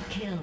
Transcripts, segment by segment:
Double kill.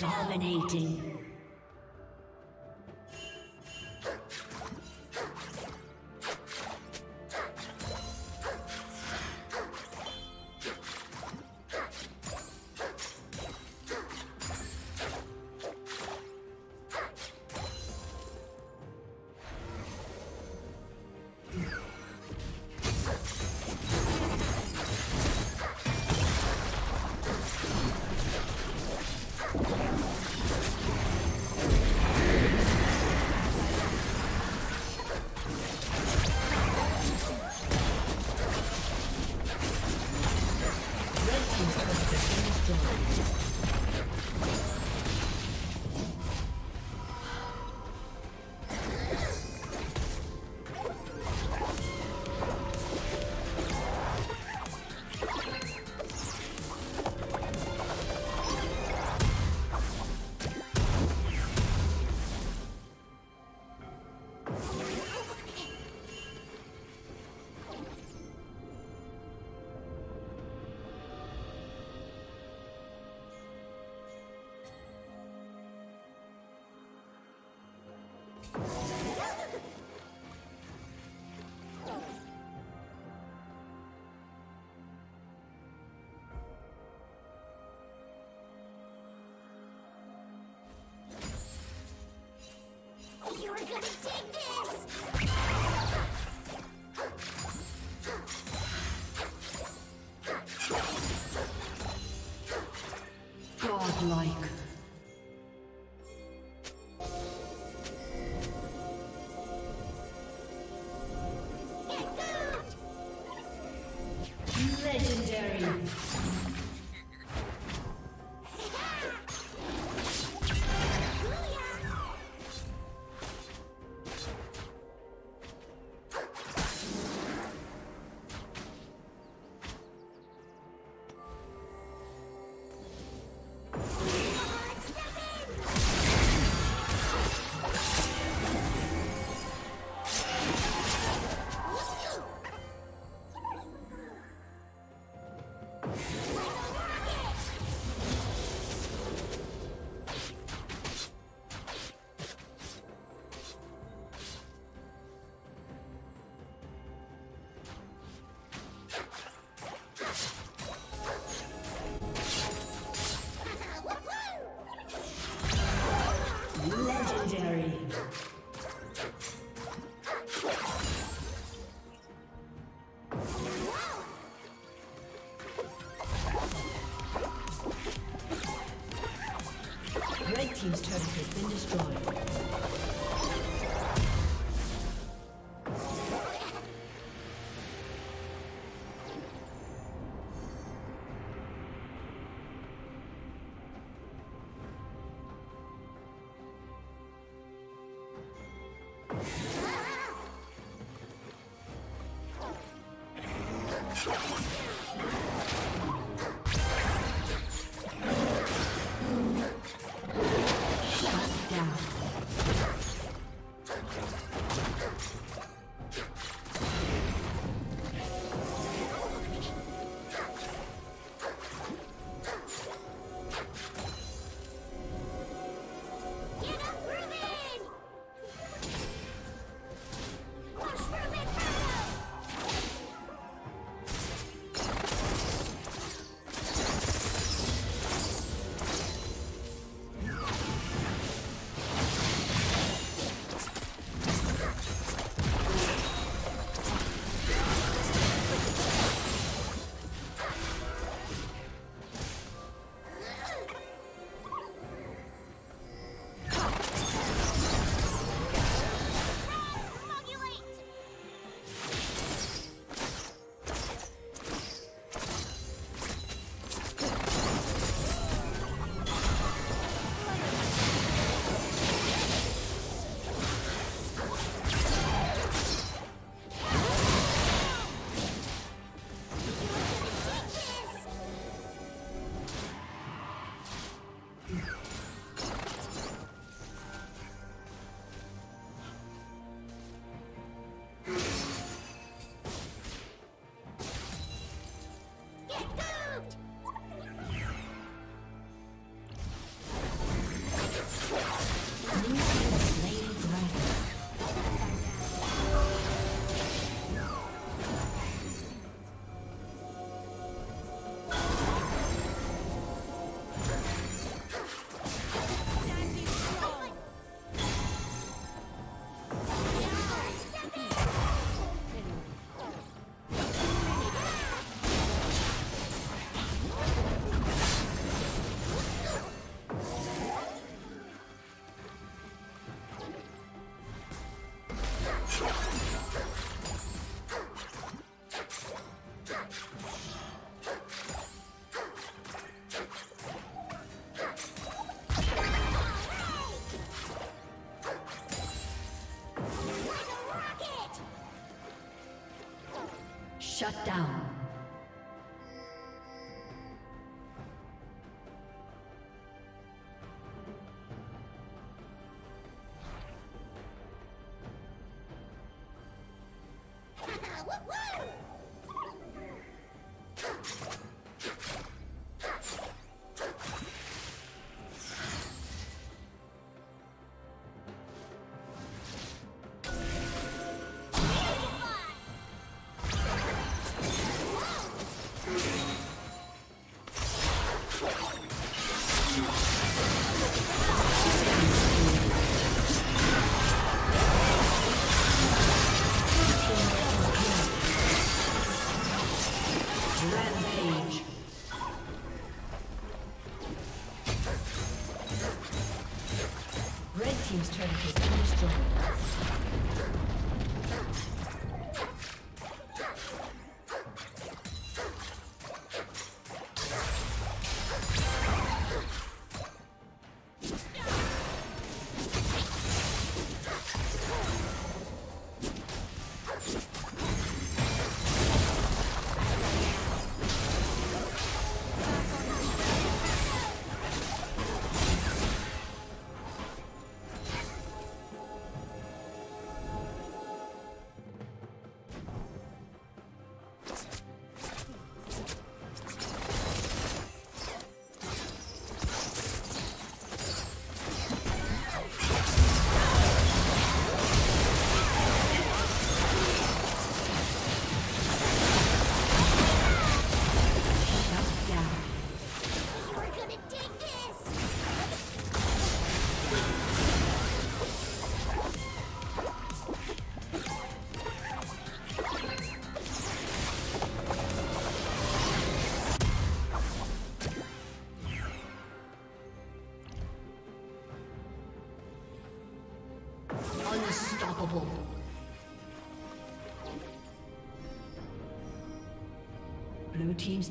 Dominating. You're gonna take this! Team's turret has been destroyed. Shut down. Blue team's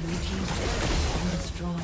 Blue team's turret has been destroyed.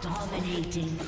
Dominating.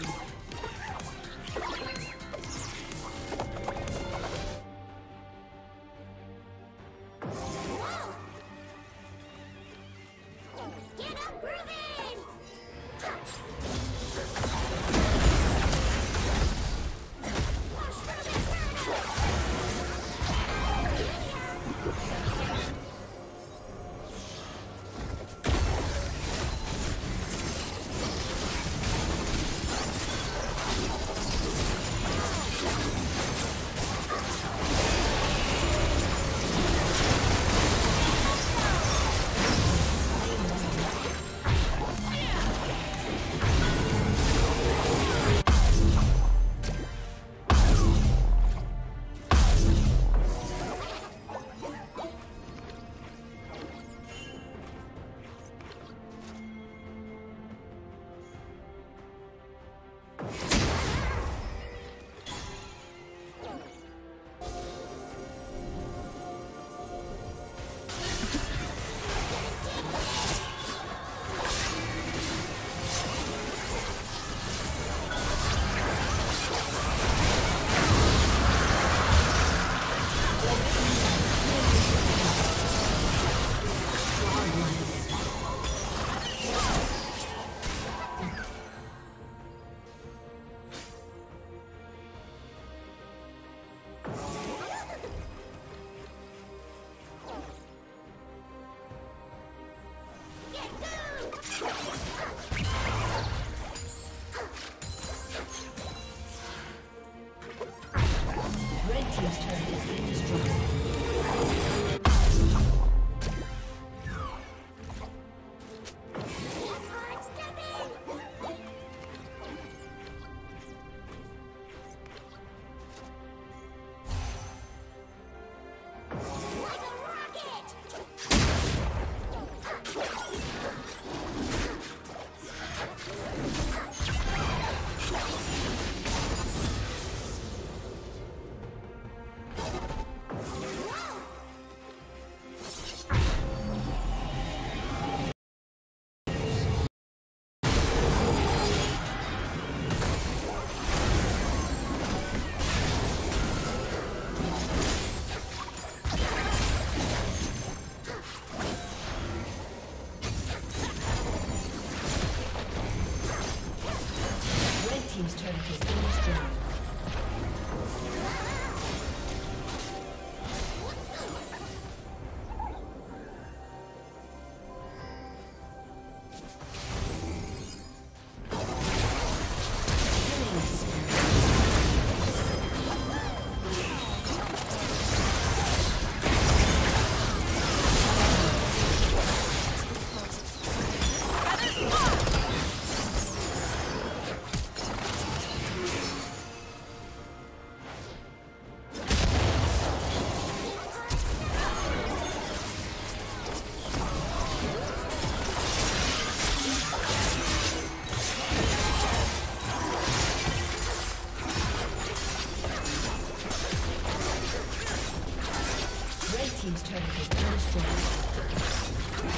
team's turret has been destroyed. Red team's turret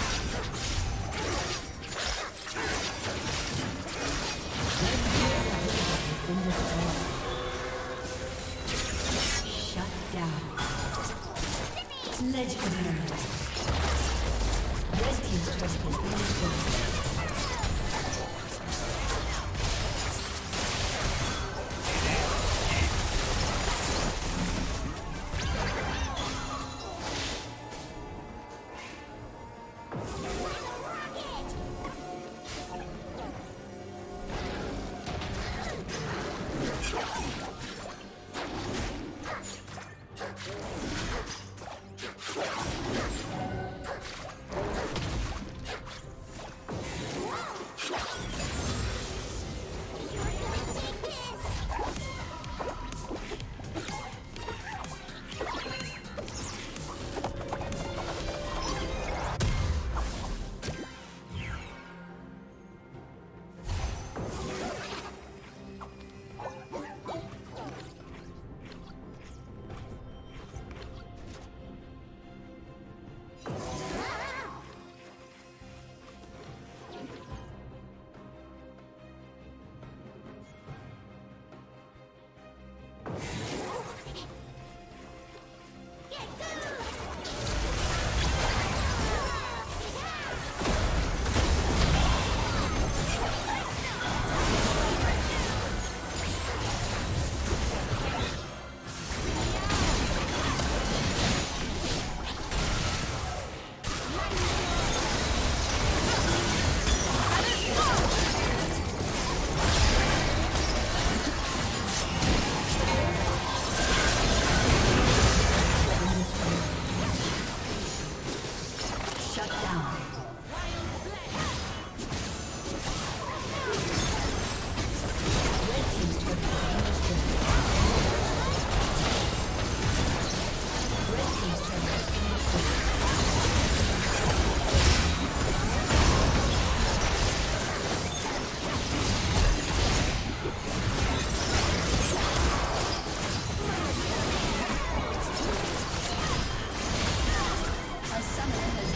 has been destroyed. Legendary. Red team's turret has been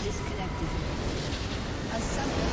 disconnected. A summoner